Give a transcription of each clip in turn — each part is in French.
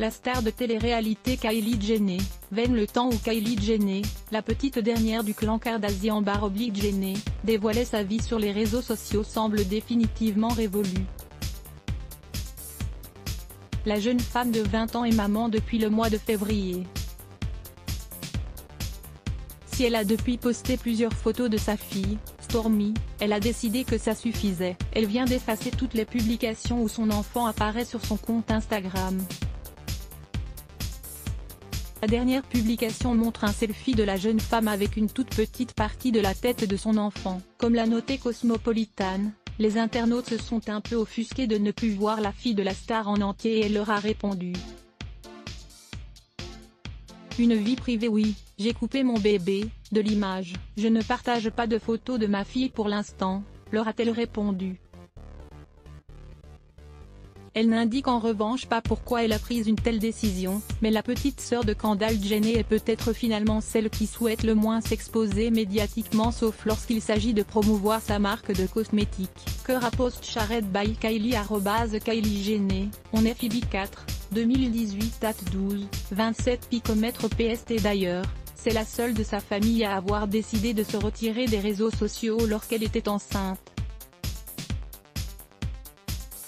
La star de télé-réalité Kylie Jenner, venne le temps où Kylie Jenner, la petite dernière du clan Kardashian / Jenner, dévoilait sa vie sur les réseaux sociaux semble définitivement révolue. La jeune femme de 20 ans est maman depuis le mois de février. Si elle a depuis posté plusieurs photos de sa fille, Stormi, elle a décidé que ça suffisait. Elle vient d'effacer toutes les publications où son enfant apparaît sur son compte Instagram. La dernière publication montre un selfie de la jeune femme avec une toute petite partie de la tête de son enfant. Comme l'a noté Cosmopolitan, les internautes se sont un peu offusqués de ne plus voir la fille de la star en entier et elle leur a répondu. Une vie privée oui, j'ai coupé mon bébé, de l'image, je ne partage pas de photos de ma fille pour l'instant, leur a-t-elle répondu. Elle n'indique en revanche pas pourquoi elle a pris une telle décision, mais la petite sœur de Kendall Jenner est peut-être finalement celle qui souhaite le moins s'exposer médiatiquement sauf lorsqu'il s'agit de promouvoir sa marque de cosmétiques. Que rapporte Shared by Kylie @Kylie Jenner, on est Phoebe 4, 2018 date 12, 27 picomètres PST d'ailleurs, c'est la seule de sa famille à avoir décidé de se retirer des réseaux sociaux lorsqu'elle était enceinte.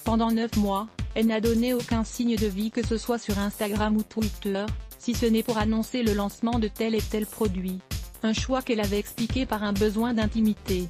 Pendant 9 mois, elle n'a donné aucun signe de vie que ce soit sur Instagram ou Twitter, si ce n'est pour annoncer le lancement de tel et tel produit. Un choix qu'elle avait expliqué par un besoin d'intimité.